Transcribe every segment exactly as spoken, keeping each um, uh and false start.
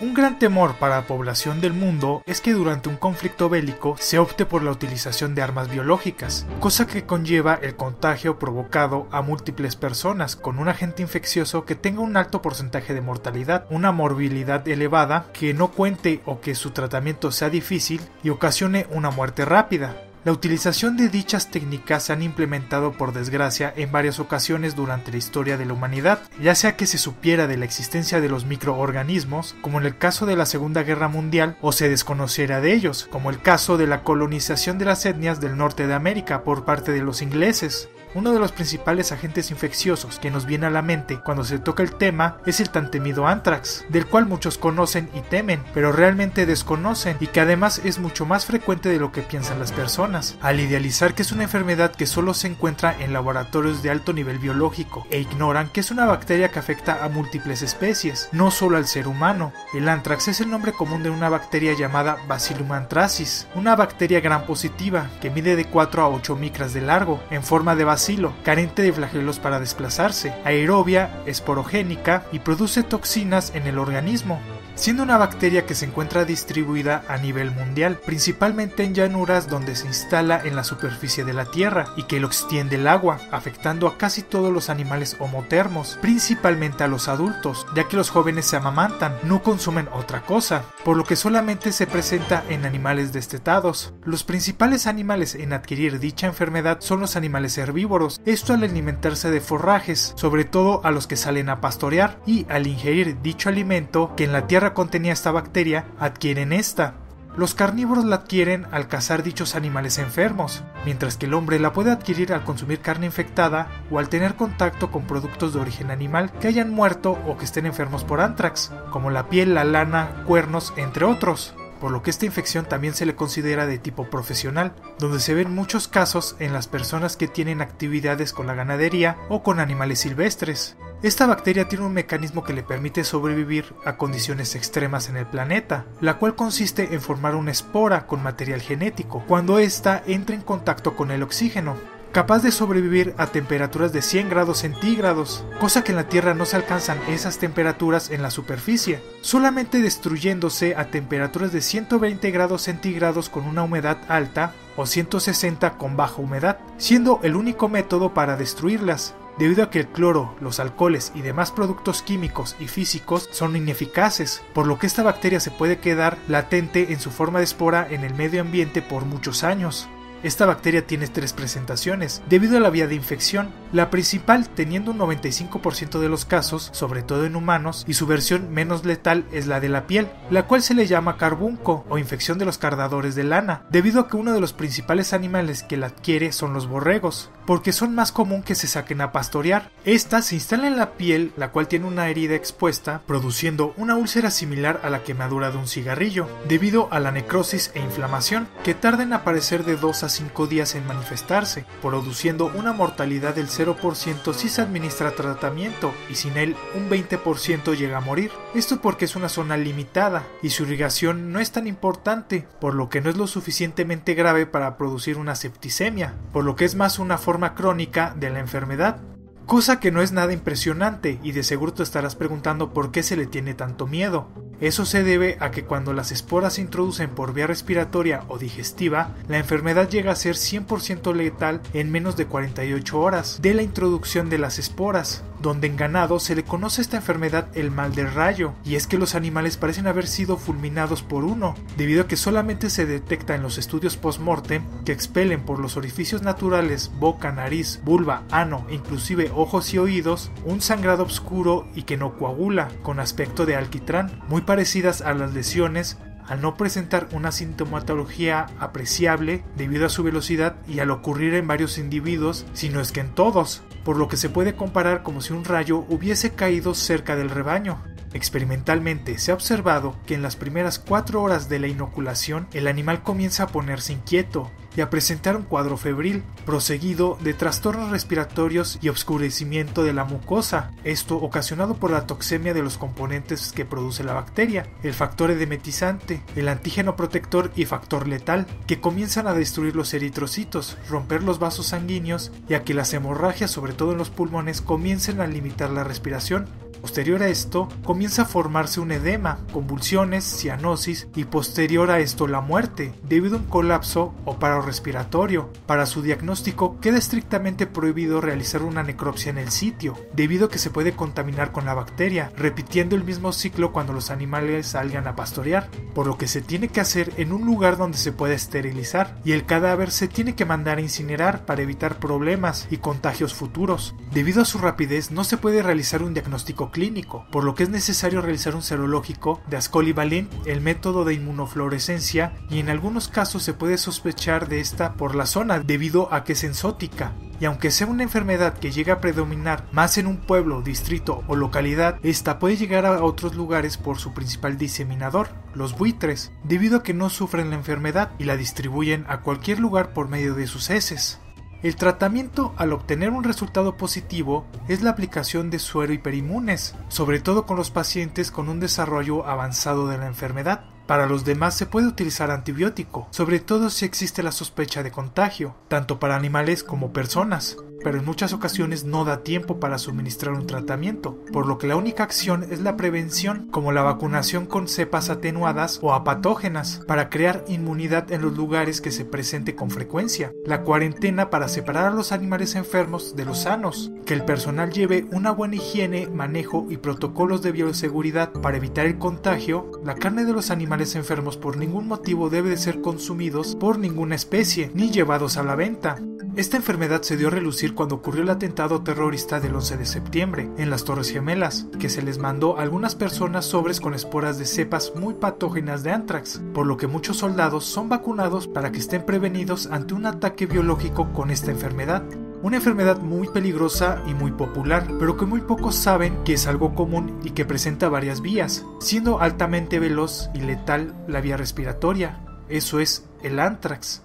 Un gran temor para la población del mundo es que durante un conflicto bélico se opte por la utilización de armas biológicas, cosa que conlleva el contagio provocado a múltiples personas con un agente infeccioso que tenga un alto porcentaje de mortalidad, una morbilidad elevada, que no cuente o que su tratamiento sea difícil y ocasione una muerte rápida. La utilización de dichas técnicas se han implementado por desgracia en varias ocasiones durante la historia de la humanidad, ya sea que se supiera de la existencia de los microorganismos, como en el caso de la Segunda Guerra Mundial, o se desconociera de ellos, como el caso de la colonización de las etnias del norte de América por parte de los ingleses. Uno de los principales agentes infecciosos que nos viene a la mente cuando se toca el tema es el tan temido Ántrax, del cual muchos conocen y temen, pero realmente desconocen y que además es mucho más frecuente de lo que piensan las personas, al idealizar que es una enfermedad que solo se encuentra en laboratorios de alto nivel biológico e ignoran que es una bacteria que afecta a múltiples especies, no solo al ser humano. El Ántrax es el nombre común de una bacteria llamada Bacillus anthracis, una bacteria gram positiva que mide de cuatro a ocho micras de largo, en forma de base carente de flagelos para desplazarse, aerobia, esporogénica y produce toxinas en el organismo, siendo una bacteria que se encuentra distribuida a nivel mundial, principalmente en llanuras donde se instala en la superficie de la tierra y que lo extiende el agua, afectando a casi todos los animales homotermos, principalmente a los adultos, ya que los jóvenes se amamantan, no consumen otra cosa, por lo que solamente se presenta en animales destetados. Los principales animales en adquirir dicha enfermedad son los animales herbívoros, esto al alimentarse de forrajes, sobre todo a los que salen a pastorear, y al ingerir dicho alimento que en la tierra contenía esta bacteria, adquieren esta. Los carnívoros la adquieren al cazar dichos animales enfermos, mientras que el hombre la puede adquirir al consumir carne infectada o al tener contacto con productos de origen animal que hayan muerto o que estén enfermos por Ántrax, como la piel, la lana, cuernos, entre otros. Por lo que esta infección también se le considera de tipo profesional, donde se ven muchos casos en las personas que tienen actividades con la ganadería o con animales silvestres. Esta bacteria tiene un mecanismo que le permite sobrevivir a condiciones extremas en el planeta, la cual consiste en formar una espora con material genético cuando ésta entra en contacto con el oxígeno, capaz de sobrevivir a temperaturas de cien grados centígrados, cosa que en la Tierra no se alcanzan esas temperaturas en la superficie, solamente destruyéndose a temperaturas de ciento veinte grados centígrados con una humedad alta o ciento sesenta con baja humedad, siendo el único método para destruirlas, debido a que el cloro, los alcoholes y demás productos químicos y físicos son ineficaces, por lo que esta bacteria se puede quedar latente en su forma de espora en el medio ambiente por muchos años. Esta bacteria tiene tres presentaciones, debido a la vía de infección, la principal teniendo un noventa y cinco por ciento de los casos, sobre todo en humanos, y su versión menos letal es la de la piel, la cual se le llama carbúnculo o infección de los cardadores de lana, debido a que uno de los principales animales que la adquiere son los borregos, porque son más común que se saquen a pastorear. Esta se instala en la piel, la cual tiene una herida expuesta, produciendo una úlcera similar a la quemadura de un cigarrillo, debido a la necrosis e inflamación, que tarda en aparecer de dos a cinco días en manifestarse, produciendo una mortalidad del cero por ciento si se administra tratamiento y sin él un veinte por ciento llega a morir. Esto porque es una zona limitada y su irrigación no es tan importante, por lo que no es lo suficientemente grave para producir una septicemia, por lo que es más una forma forma crónica de la enfermedad, cosa que no es nada impresionante y de seguro te estarás preguntando por qué se le tiene tanto miedo. Eso se debe a que cuando las esporas se introducen por vía respiratoria o digestiva, la enfermedad llega a ser cien por ciento letal en menos de cuarenta y ocho horas de la introducción de las esporas, donde en ganado se le conoce esta enfermedad el mal del rayo, y es que los animales parecen haber sido fulminados por uno, debido a que solamente se detecta en los estudios post-mortem que expelen por los orificios naturales boca, nariz, vulva, ano, inclusive ojos y oídos, un sangrado oscuro y que no coagula, con aspecto de alquitrán, muy parecidas a las lesiones, al no presentar una sintomatología apreciable debido a su velocidad y al ocurrir en varios individuos, si no es que en todos, por lo que se puede comparar como si un rayo hubiese caído cerca del rebaño. Experimentalmente se ha observado que en las primeras cuatro horas de la inoculación el animal comienza a ponerse inquieto y a presentar un cuadro febril, proseguido de trastornos respiratorios y oscurecimiento de la mucosa, esto ocasionado por la toxemia de los componentes que produce la bacteria, el factor edematizante, el antígeno protector y factor letal, que comienzan a destruir los eritrocitos, romper los vasos sanguíneos y a que las hemorragias, sobre todo en los pulmones, comiencen a limitar la respiración, Posterior a esto, comienza a formarse un edema, convulsiones, cianosis y posterior a esto la muerte, debido a un colapso o paro respiratorio. Para su diagnóstico queda estrictamente prohibido realizar una necropsia en el sitio, debido a que se puede contaminar con la bacteria, repitiendo el mismo ciclo cuando los animales salgan a pastorear, por lo que se tiene que hacer en un lugar donde se pueda esterilizar, y el cadáver se tiene que mandar a incinerar para evitar problemas y contagios futuros. Debido a su rapidez no se puede realizar un diagnóstico clínico, por lo que es necesario realizar un serológico de Ascoli-Balin, el método de inmunofluorescencia, y en algunos casos se puede sospechar de esta por la zona debido a que es enzótica. Y aunque sea una enfermedad que llega a predominar más en un pueblo, distrito o localidad, esta puede llegar a otros lugares por su principal diseminador, los buitres, debido a que no sufren la enfermedad y la distribuyen a cualquier lugar por medio de sus heces. El tratamiento, al obtener un resultado positivo, es la aplicación de suero hiperinmunes, sobre todo con los pacientes con un desarrollo avanzado de la enfermedad. Para los demás se puede utilizar antibiótico, sobre todo si existe la sospecha de contagio, tanto para animales como personas, pero en muchas ocasiones no da tiempo para suministrar un tratamiento, por lo que la única acción es la prevención, como la vacunación con cepas atenuadas o apatógenas, para crear inmunidad en los lugares que se presente con frecuencia, la cuarentena para separar a los animales enfermos de los sanos, que el personal lleve una buena higiene, manejo y protocolos de bioseguridad para evitar el contagio, la carne de los animales enfermos por ningún motivo debe de ser consumidos por ninguna especie, ni llevados a la venta. Esta enfermedad se dio a relucir cuando ocurrió el atentado terrorista del once de septiembre en las Torres Gemelas, que se les mandó a algunas personas sobres con esporas de cepas muy patógenas de Ántrax, por lo que muchos soldados son vacunados para que estén prevenidos ante un ataque biológico con esta enfermedad. Una enfermedad muy peligrosa y muy popular, pero que muy pocos saben que es algo común y que presenta varias vías, siendo altamente veloz y letal la vía respiratoria. Eso es el Ántrax.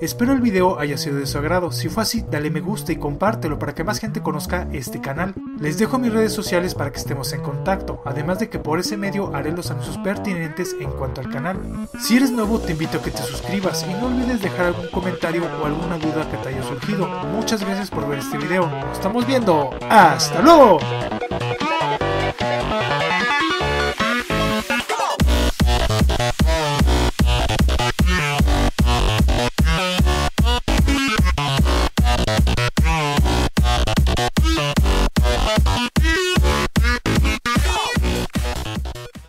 Espero el video haya sido de su agrado. Si fue así, dale me gusta y compártelo para que más gente conozca este canal. Les dejo mis redes sociales para que estemos en contacto, además de que por ese medio haré los anuncios pertinentes en cuanto al canal. Si eres nuevo, te invito a que te suscribas y no olvides dejar algún comentario o alguna duda que te haya surgido. Muchas gracias por ver este video. Nos estamos viendo. ¡Hasta luego!